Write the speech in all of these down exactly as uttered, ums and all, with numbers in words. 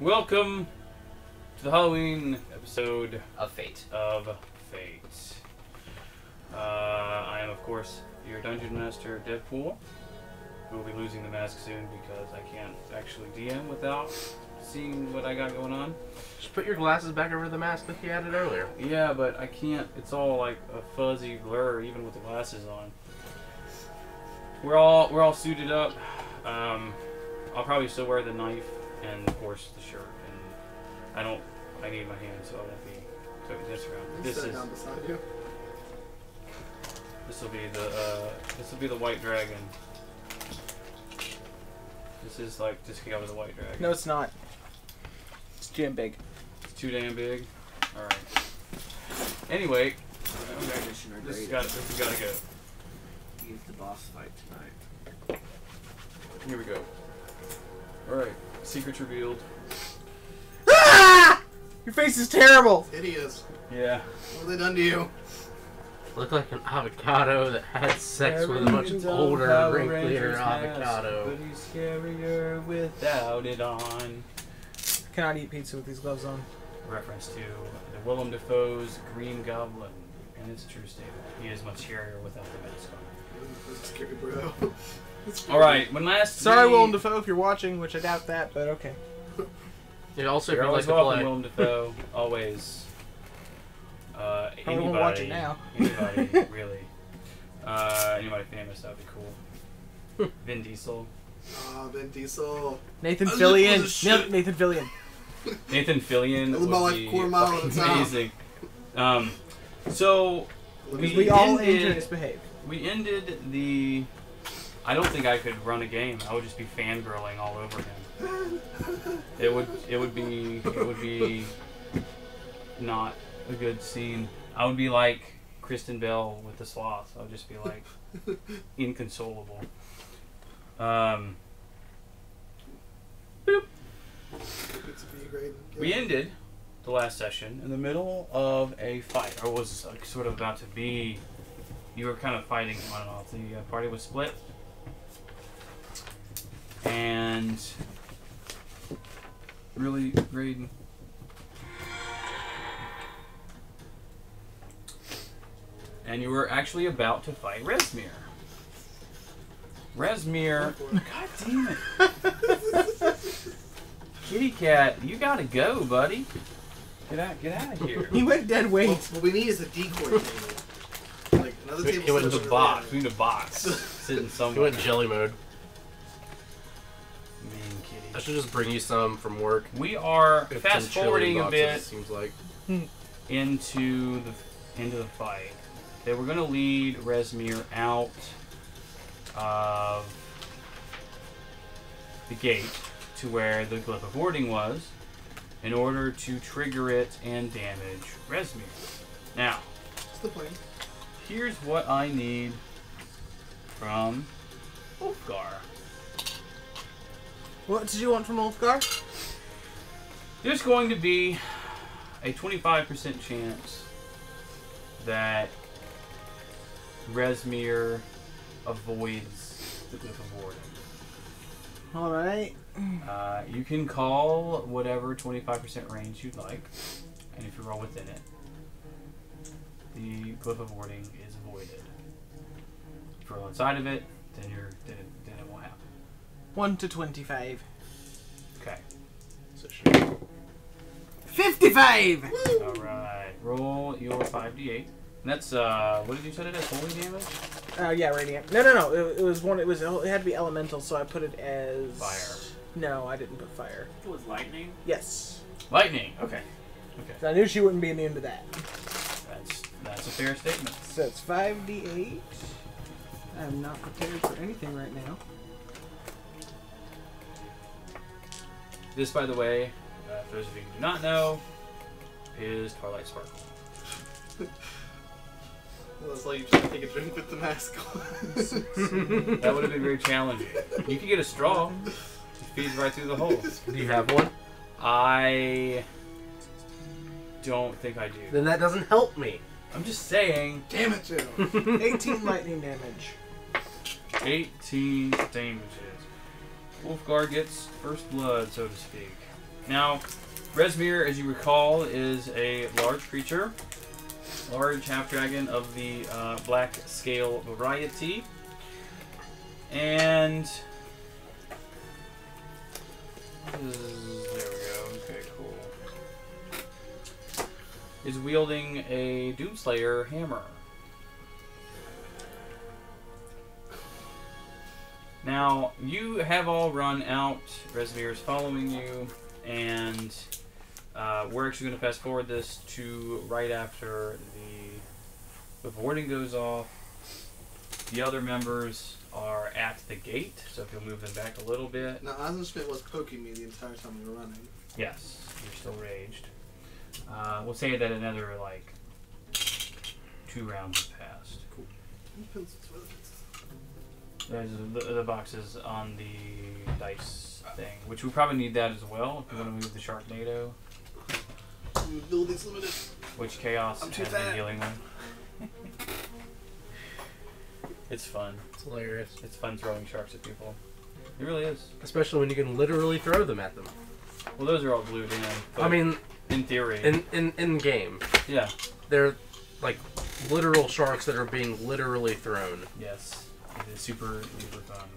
Welcome to the Halloween episode of Fate. Of Fate. Uh, I am, of course, your Dungeon Master, Deadpool. We'll be losing the mask soon because I can't actually D M without seeing what I got going on. Just put your glasses back over the mask like you had it earlier. Yeah, but I can't. It's all like a fuzzy blur, even with the glasses on. We're all we're all suited up. Um, I'll probably still wear the knife. And of course the shirt, and I don't. I need my hand, so I won't be. So this round, this is. Down beside you. This will be the. Uh, this will be the white dragon. This is like just came out of the white dragon. No, it's not. It's too damn big. It's too damn big. All right. Anyway, okay, this got. This has got to go. He's the boss fight tonight. Here we go. All right. Secrets revealed. Ah! Your face is terrible. It's hideous. Yeah. What have they done to you? Look like an avocado that had sex Everything with a much older, wrinklier avocado. But he's scarier without it on. I cannot eat pizza with these gloves on. Reference to the Willem Dafoe's Green Goblin, and it's a true statement. He is much scarier without the mask on. That's scary, bro. Alright, when last. Sorry, we... Willem Dafoe, if you're watching, which I doubt that, but okay. It also, you're if you like to play. Willem Dafoe, always. Uh, anybody, probably won't watch it now. Anybody, really. Uh, anybody famous, that'd be cool. Vin Diesel. Ah, uh, Vin Diesel. Nathan Fillion. No, Nathan Fillion. Nathan Fillion. I live my life quarter mile at a time. Amazing. Um, so. We, we all ended, age misbehave. We ended the. I don't think I could run a game. I would just be fangirling all over him. It would, it would be, it would be not a good scene. I would be like Kristen Bell with the sloth. I would just be like inconsolable. Um. Boop. We ended the last session in the middle of a fight, or was like sort of about to be. You were kind of fighting on and off. The uh, party was split. And really, Graydon. And you were actually about to fight Resmir. Resmir, god damn it! Kitty cat, you gotta go, buddy. Get out, get out of here. He went dead weight. Well, what we need is a decoy table. Like another table. He went to the box. We need a box. Sitting somewhere. He went in jelly mode. I should just bring you some from work. We are fast forwarding a bit, it seems like, into the into the fight. They were going to lead Resmir out of the gate to where the glyph of warding was, in order to trigger it and damage Resmir. Now, what's the plan? Here's what I need from Wolfgar. What did you want from Ulfgarh? There's going to be a twenty-five percent chance that Resmir avoids the Glyph of Warding. Alright. Uh, you can call whatever twenty-five percent range you'd like, and if you roll within it, the Glyph of Warding is avoided. If you roll inside of it, then you're then it, then it won't happen. One to twenty-five. Okay. So sure. Fifty-five. Woo! All right. Roll your five d eight. And that's uh, what did you set it as? Holy damage? Uh, yeah, radiant. No, no, no. It, it was one. It was. It had to be elemental, so I put it as fire. No, I didn't put fire. It was lightning. Yes. Lightning. Okay. Okay. So I knew she wouldn't be immune to that. That's that's a fair statement. So it's five d eight. I'm not prepared for anything right now. This, by the way, uh, for those of you who do not know, is Twilight Sparkle. Well, that's like you just take a drink with the mask on. That would have been very challenging. You could get a straw. It feeds right through the hole. Do you have one? I don't think I do. Then that doesn't help me. I'm just saying. Damn it, Joe. eighteen lightning damage. eighteen damages. Wolfgar gets first blood, so to speak. Now, Resmir, as you recall, is a large creature, large half-dragon of the uh, black scale variety, and there we go. Okay, cool. Is wielding a Doomslayer hammer. Now, you have all run out. Resmir is following you, and uh, we're actually going to fast forward this to right after the, the boarding goes off. The other members are at the gate, so if you'll move them back a little bit. Now, Eisenspit was poking me the entire time we were running. Yes, you're still raged. Uh, we'll say that another, like, two rounds have passed. Cool. There's the, the boxes on the dice thing, which we probably need that as well if we want to move the Sharknado. Building's limited. Which Chaos has bad. been dealing with. It's fun. It's hilarious. It's fun throwing sharks at people. It really is. Especially when you can literally throw them at them. Well, those are all glued in. I mean, in theory. In, in, in game. Yeah. They're like literal sharks that are being literally thrown. Yes. It is super, super fun.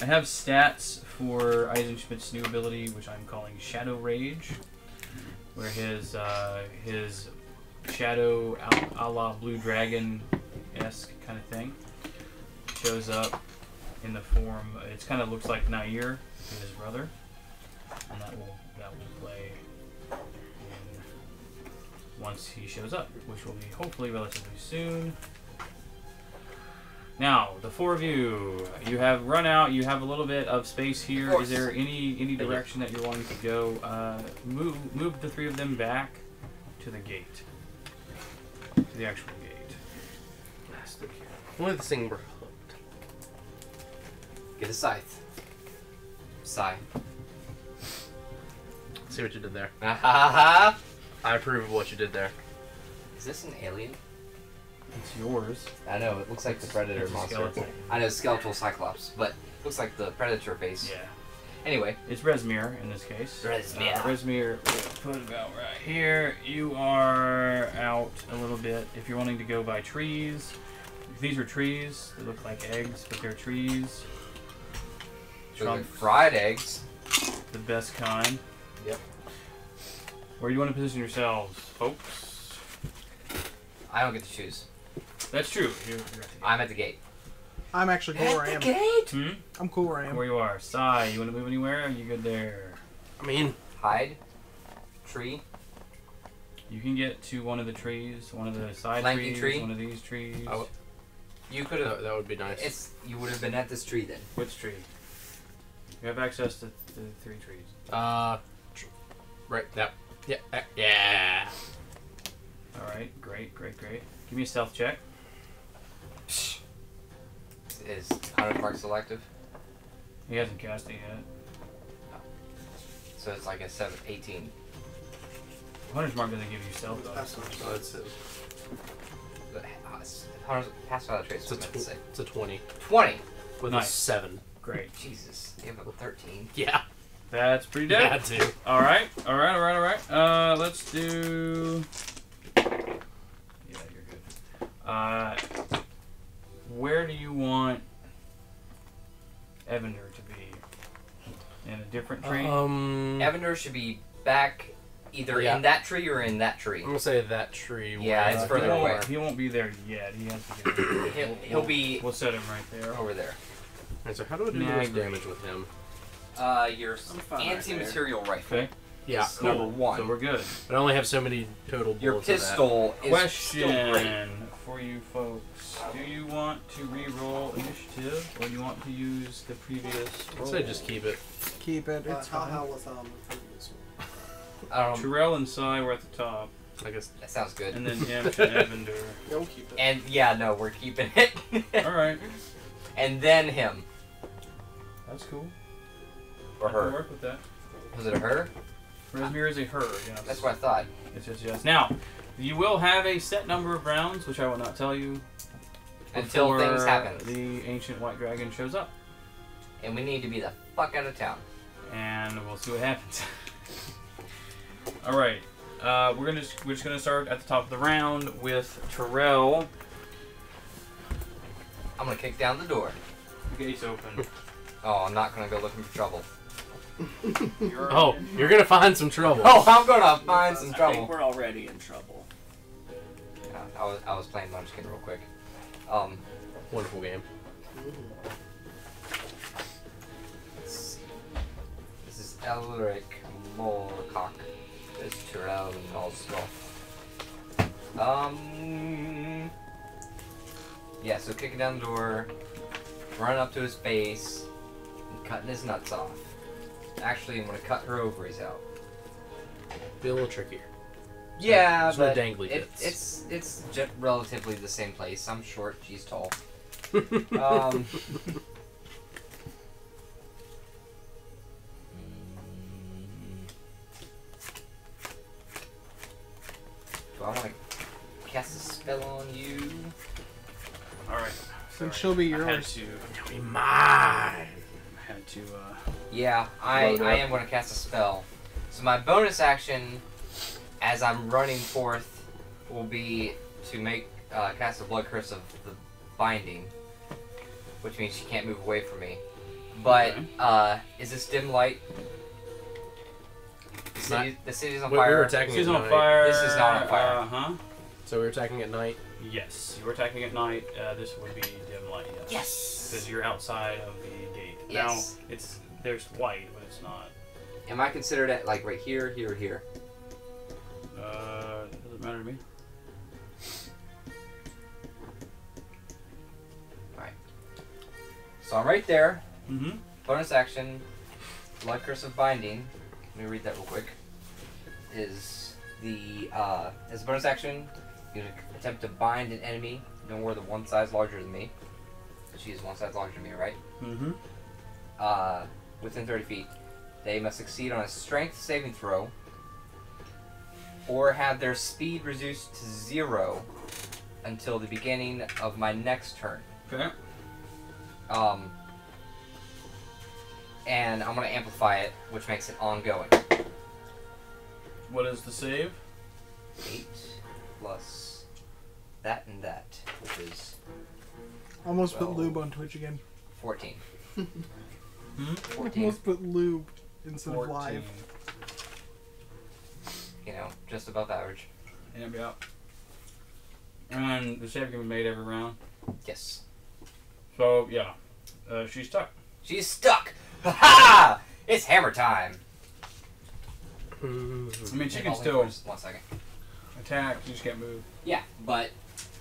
I have stats for Eisenspit's new ability, which I'm calling Shadow Rage, where his uh, his shadow a la Blue Dragon-esque kind of thing shows up in the form. It kind of looks like Nair, his brother, and that will that will play in, once he shows up, which will be hopefully relatively soon. Now, the four of you, you have run out, you have a little bit of space here. Is there any any direction that you're wanting to go? Uh, move move the three of them back to the gate. To the actual gate. Let's look here. One of the things we're hooked. Get a scythe. Sai. See what you did there. I approve of what you did there. Is this an alien? It's yours. I know, it looks like the Predator monster. I know, Skeletal Cyclops, but it looks like the Predator face. Yeah. Anyway. It's Resmir in this case. Resmir. Uh, Resmir, we'll put about right here. You are out a little bit. If you're wanting to go by trees, these are trees. They look like eggs, but they're trees. They're like fried eggs. The best kind. Yep. Where do you want to position yourselves, folks? I don't get to choose. That's true. You're, you're at the gate. I'm at the gate. I'm actually cool at where I am. The gate? Hmm? I'm cool where I am. Where you are. Sai, you want to move anywhere? Or are you good there? I mean, hide. Tree. You can get to one of the trees, one of the side Lanky trees, tree. one of these trees. Oh, you could have. That would be nice. It's, you would have been at this tree then. Which tree? You have access to the three trees. Uh, tr right. That. Yeah. Uh, yeah. All right. Great. Great. Great. Give me a stealth check. Is Hunter Park selective? He hasn't cast it yet. No. So it's like a seven, eighteen. Hunter's Mark doesn't give you stealth though. That's not it's a... But Hunter's pass without a trace. It's, it's a twenty. Twenty with nice. a seven. Great. Jesus, you have a thirteen. Yeah. That's pretty dead. That too. All right. All right. All right. All right. Uh, let's do. Uh, where do you want Evander to be? In a different tree? Um, Evander should be back either yeah. in that tree or in that tree. I'm gonna say that tree. Yeah, it's uh, further he away. He won't be there yet. He has to get there. he'll, he'll we'll, be. We'll set him right there. Over there. Alright, so how do I do this damage with him? Uh, your anti-material right rifle. Okay. Yeah, it's cool. Number one. So we're good. But I only have so many total bullets. Your pistol of that. is Question. still great. For you folks, do you want to re-roll initiative, or do you want to use the previous roll? I'd say just keep it. Keep it. It's uh, fine. How was um, the previous one? Um, Tyrell and Sai were at the top. I guess that sounds good. And then him and Evander. Yeah, we'll keep it. And yeah, no, we're keeping it. All right. And then him. That's cool. Or I her. Can work with that. Was it a her? Resmir is a her. Yes. That's what I thought. It's just yes. Now. You will have a set number of rounds, which I will not tell you until things happen. The ancient white dragon shows up, and we need to be the fuck out of town. and we'll see what happens. All right, uh, we're gonna we're just gonna start at the top of the round with Tyrell. I'm gonna kick down the door. The gate's open. Oh, I'm not gonna go looking for trouble. You're oh, you're gonna find some trouble. Oh, I'm gonna find some trouble. I think we're already in trouble. Yeah, I was I was playing Munchkin real quick. Um, wonderful game. This is Elric Moorcock. This is Tyrell and all stuff. Um. Yeah, so kicking down the door, running up to his face, and cutting his nuts off. Actually, I'm gonna cut her ovaries out. Be a little trickier. Yeah, so, but no dangly bits. It, it's it's just relatively the same place. I'm short, she's tall. um, do I want to cast a spell on you? All right. Then she'll be yours. I had to. She'll be mine. I had to. Uh, yeah, I I am going to cast a spell. So my bonus action, as I'm running forth, will be to make uh, cast a blood curse of the binding, which means she can't move away from me. But okay. uh, is this dim light? The, city, the city's on we, fire. We were attacking the city's on fire. This is not on fire. Uh huh. So we were attacking at night. Yes, you were attacking at night. Uh, this would be dim light. Yes. Yes. Because you're outside of the gate. Yes. Now it's there's white, but it's not. Am I considered at like right here, here, or here? Uh, doesn't matter to me. Alright. So I'm right there. Mm-hmm. Bonus action, blood curse of binding. Let me read that real quick. Is the uh, as a bonus action, you attempt to bind an enemy no more than one size larger than me. She is one size larger than me, right? Mm-hmm. Uh, within thirty feet, they must succeed on a strength saving throw, or have their speed reduced to zero until the beginning of my next turn. Okay. Um, and I'm going to amplify it, which makes it ongoing. What is the save? Eight plus that and that, which is... Almost twelve, put lube on Twitch again. fourteen. hmm? fourteen. Almost put lube instead fourteen. Of live. You know, just above average. Yeah, yeah. And the save can be made every round? Yes. So, yeah. Uh, she's stuck. She's stuck! Ha ha! It's hammer time! I mean, she can still... One second. Attack, she just can't move. Yeah, but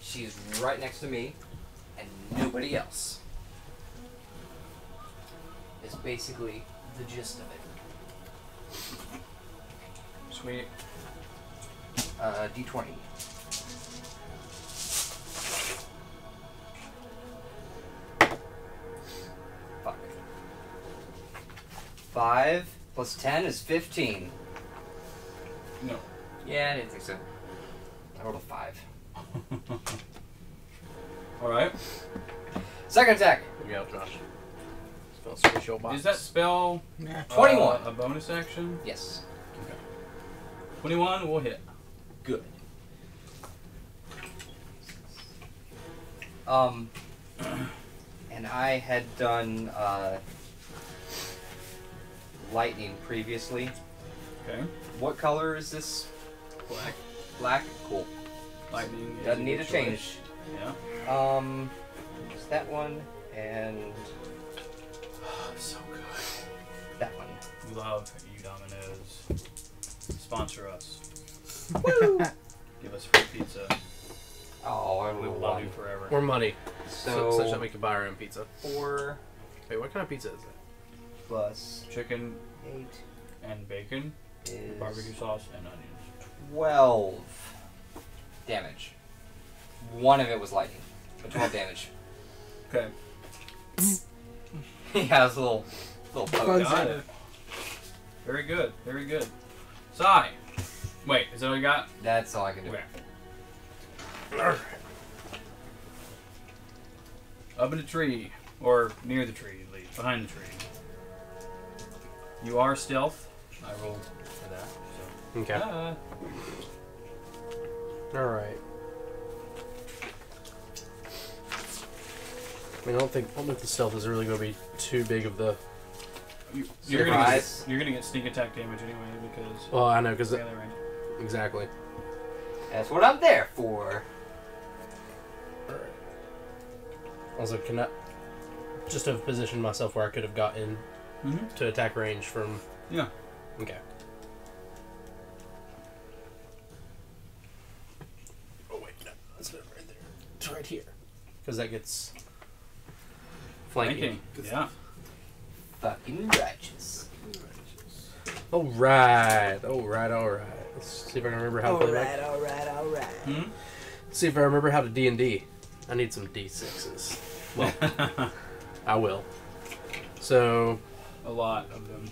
she's right next to me, and nobody else. It's basically the gist of it. Sweet. Uh, D twenty. Fuck. Five plus ten is fifteen. No. Yeah, I didn't think so. I rolled a five. Alright. Second attack! Yeah, Josh. Spell special box. Is that spell nah. twenty-one uh, a bonus action? Yes. Okay. twenty-one will hit. Good. Um, and I had done uh, lightning previously. Okay. What color is this? Black. Black. Cool. Lightning. Doesn't need a change. Yeah. Um, just that one and oh, so good. That one. Love you, Dominoes. Sponsor us. Woo! Give us free pizza. Oh, I will love you forever. Or money. So, so such that we can buy our own pizza. Four. Wait, what kind of pizza is that? Plus chicken, eight, and bacon, is barbecue sauce, and onions. Twelve damage. One of it was lightning, but twelve damage. Okay. Yeah, it was a little, little poke. Got it. Very good. Very good. Sai! Wait, is that all you got? That's all I can do. Okay. Up in the tree. Or near the tree, at least. Behind the tree. You are stealth. I rolled for that. So. Okay. Ah. All right. I mean, I don't think I don't think the stealth is really going to be too big of the. You, you're gonna get, you're gonna get sneak attack damage anyway because. Well, I know because. Exactly. That's what I'm there for. All right. Also, can I just have positioned myself where I could have gotten mm-hmm. to attack range from? Yeah. Okay. Oh wait, no, that's not right there. It's right here. Because that gets flanking. Flanking. Yeah. Fucking righteous. righteous. All right, all right, all right. Let's see if I can remember how to play that. All right, all right, all right. Hmm? Let's see if I remember how to D and D. I need some D sixes. Well, I will. So, a lot of them.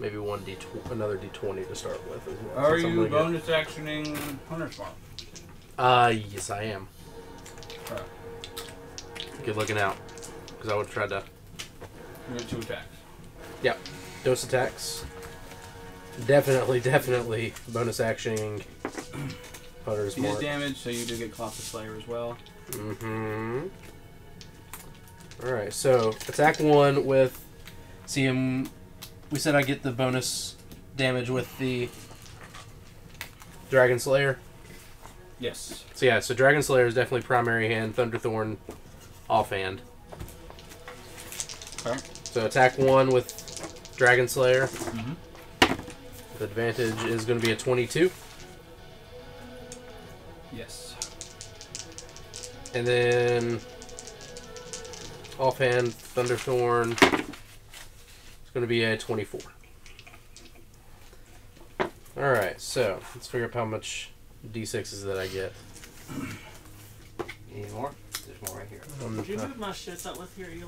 Maybe one D tw another D twenty to start with as well. Are you bonus actioning Hunter's Mark? Uh, yes, I am. All right. Good looking out, because I would try to. You have two attacks. Yep. Dose attacks. Definitely, definitely bonus actioning Hunter's Mark. He is damaged, so you do get Cloth of Slayer as well. Mm-hmm. Alright, so attack one with... See him... We said I get the bonus damage with the Dragon Slayer. Yes. So yeah, so Dragon Slayer is definitely primary hand, Thunderthorn offhand. Okay. So attack one with Dragon Slayer. Mm-hmm. The advantage is going to be a twenty-two. Yes. And then offhand Thunderthorn is going to be a twenty-four. All right, so let's figure out how much D sixes that I get. Any more? There's more right here. Um, Did you move my shits up with here, Eli?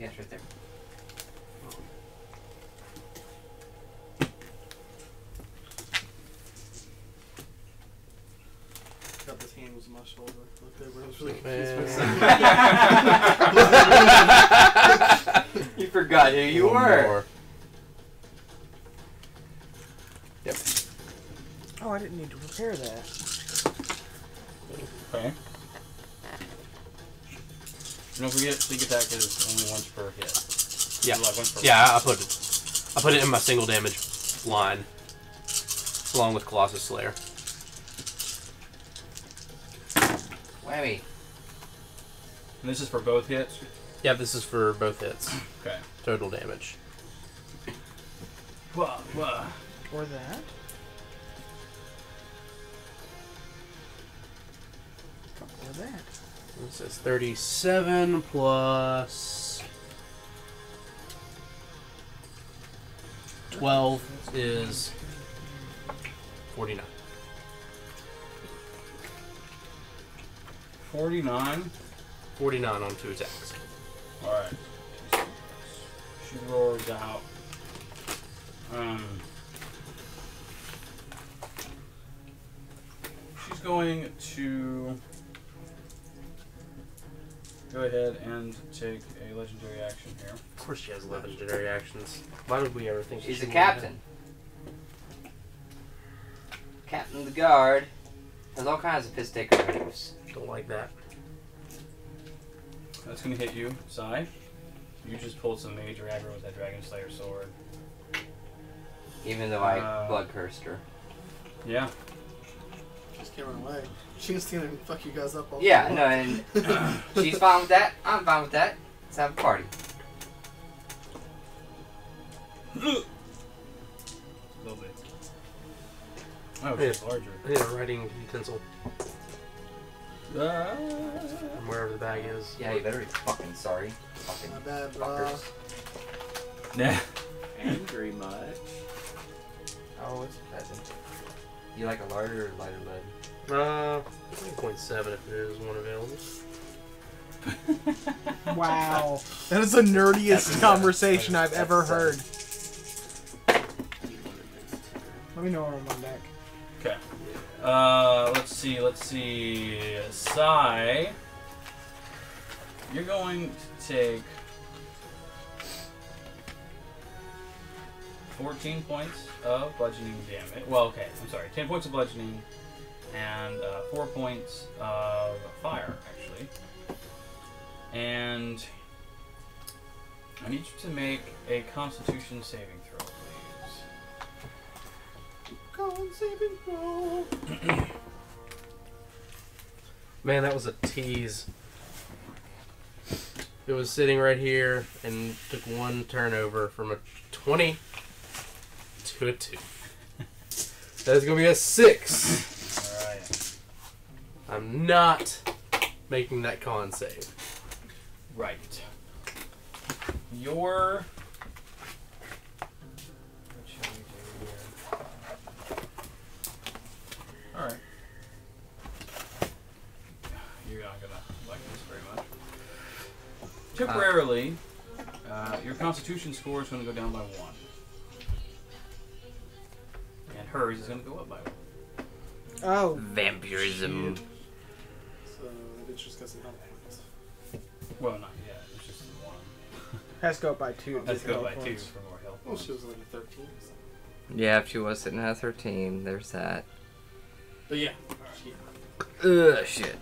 Yeah, it's right there. Got this hand was on my shoulder. Looked over. I was really confused. You forgot who you were. More. Yep. Oh, I didn't need to repair that. Okay. Don't forget, sneak attack is only once per hit. Yeah, like once per yeah. One. I put it. I put it in my single damage line, along with Colossus Slayer. Whammy. And this is for both hits. Yeah, this is for both hits. Okay. Total damage. Whoa, whoa. Or that. Or that. It says thirty-seven plus twelve is forty-nine. Forty-nine? Forty-nine on two attacks. Alright. She roars out. Um She's going to go ahead and take a legendary action here. Of course she has legendary actions. Why would we ever think she's the captain? Captain of the guard has all kinds of piss taker moves. Don't like that. That's gonna hit you, Sai. You just pulled some major aggro with that Dragon Slayer sword. Even though I uh, blood cursed her. Yeah. Just can't run away. She was gonna fuck you guys up all the time. Yeah, no, and she's fine with that. I'm fine with that. Let's have a party. A little bit. Oh, she's larger. I need a writing utensil. Uh, From wherever the bag is. Yeah, you better be fucking sorry. Fucking my bad, fuckers. Nah. Angry much. Oh, it's pleasant. You like a larder or lighter lead? Uh, point seven if there is one available. Wow. That is the nerdiest That's conversation that. I've That's ever heard. Let me know when I'm on back. Okay. Uh, let's see, let's see. Sai, you're going to take fourteen points of bludgeoning damage. Well, okay, I'm sorry. ten points of bludgeoning and uh, four points of fire, actually. And I need you to make a Constitution saving throw, please. Con saving throw. Man, that was a tease. It was sitting right here and took one turnover from a twenty to a two. That is going to be a six. All right. I'm not making that con save. Right. Your... What should we do here? All right. You're not going to like this very much. Temporarily, uh, your Constitution score is going to go down by one. And hers is going to go up by one. Oh. Vampirism. So it just goes down by one. Well, not yet. It's just one. Has to go up by two. Has to go by two for more health. Well, she was like a thirteen. Yeah, if she was sitting at thirteen, there's that. But yeah. Ugh, shit.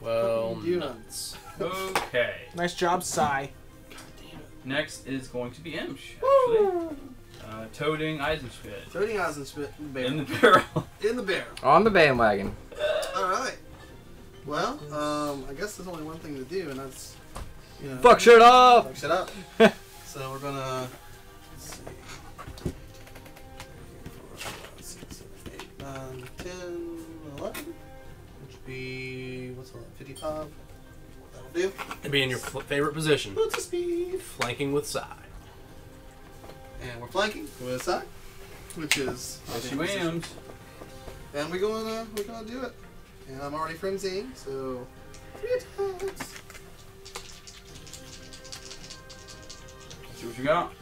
Well, nuts. Okay. Nice job, Sai. God damn it. Next is going to be Imsh, actually. Uh, Toading Eisenspit. Toading Eisenspit in the barrel. In the barrel. In the barrel. On the bandwagon. Alright. Well, um, I guess there's only one thing to do, and that's, you know. Fuck shit up! Fuck shit up. So we're gonna. Let's see. three, four, five, six, seven, eight, nine, ten, eleven. Be what's on fifty-five? That'll do. And be in your favorite position. What's the speed? Flanking with Sai. And we're flanking with Sai, which is yes, you am. And we're gonna we're gonna do it. And I'm already frenzying, so three attacks. Let's see what you got.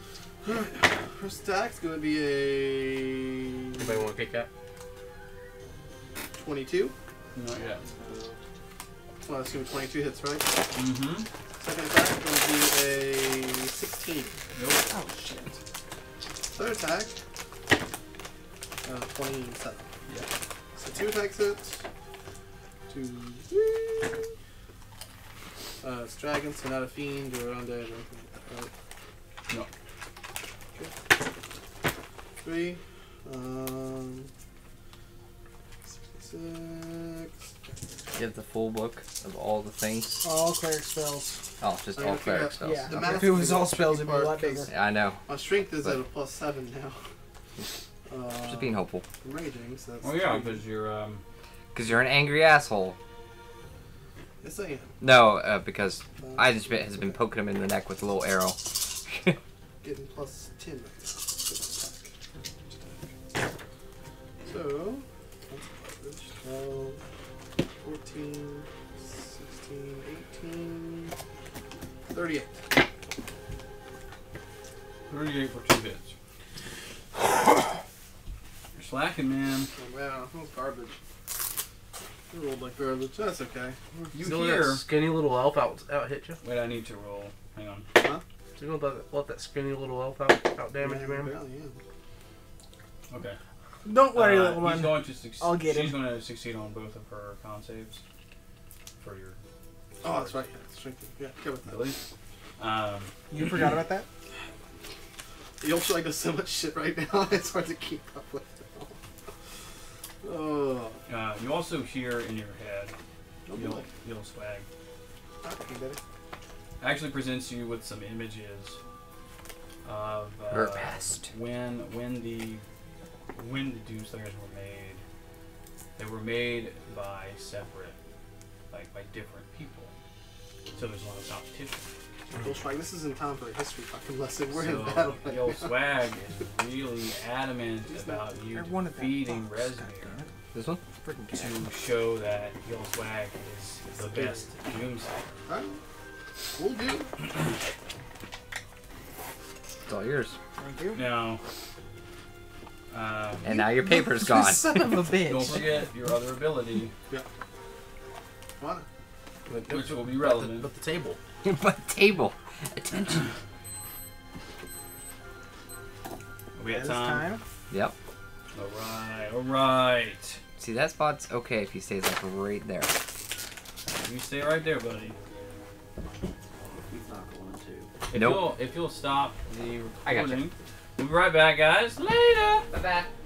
First attack's gonna be a. Anybody want to kick that? Twenty-two. Not yet. Well, I assume twenty-two hits, right? Mm-hmm. Second attack is going to be a sixteen. Nope. Oh, shit. Third attack, uh, twenty-seven. Yeah. So two attacks hits. Two, three. Uh, it's dragon, so not a fiend or undead or anything like that, right? No. Okay. Three. Um... Six. You have the full book of all the things. All cleric spells. Oh, just all cleric spells. Yeah. The okay. If it was all spells, it'd be a lot bigger. Yeah, I know. My strength is at a plus seven now. Uh, just being hopeful. I'm raging, so that's. Oh yeah, because you're um. Because you're an angry asshole. Yes, I am. No, uh, because uh, Eisenspit has been poking him in the neck with a little arrow. Getting plus ten right now. So. twelve, fourteen, sixteen, eighteen, thirty-eight. thirty-eight for two hits. You're slacking, man. Oh, wow, that was garbage. You rolled like garbage. That's okay. You still hear that skinny little elf out, out hit you? Wait, I need to roll. Hang on. Huh? So you gonna let, let that skinny little elf out, out damage you, man? Yeah. Okay. Don't worry, uh, little one. Going to I'll get She's him. going to succeed on both of her con saves. For your. Oh, that's right. Yeah, go with that. Least. Um, you forgot about that? You'll try to so much shit right now. It's hard to keep up with it. Oh. Uh, you also hear in your head, yo, yo swag. Actually presents you with some images of uh, her past. When when the. When the Doomslayers were made, they were made by separate, like by different people. So there's a lot of competition. Yo swag, this isn't time for a history fucking lesson. We're so in battle. Right yo now. Swag is really adamant about you defeating Resmir. This one to show that Yo Swag is it's the best Doomslayer. Right. We'll do. It's all yours. Thank you. Now. Um, and now your paper's gone. Son of a bitch. Don't forget your other ability. Yeah. What? Which will be relevant. But the, but the table. But table. Attention. we have time. time. Yep. Alright, alright. See, that spot's okay if he stays like right there. You stay right there, buddy. He's not going to. If, nope. you'll, if you'll stop the recording, I got you. We'll be right back, guys. Later! Bye-bye.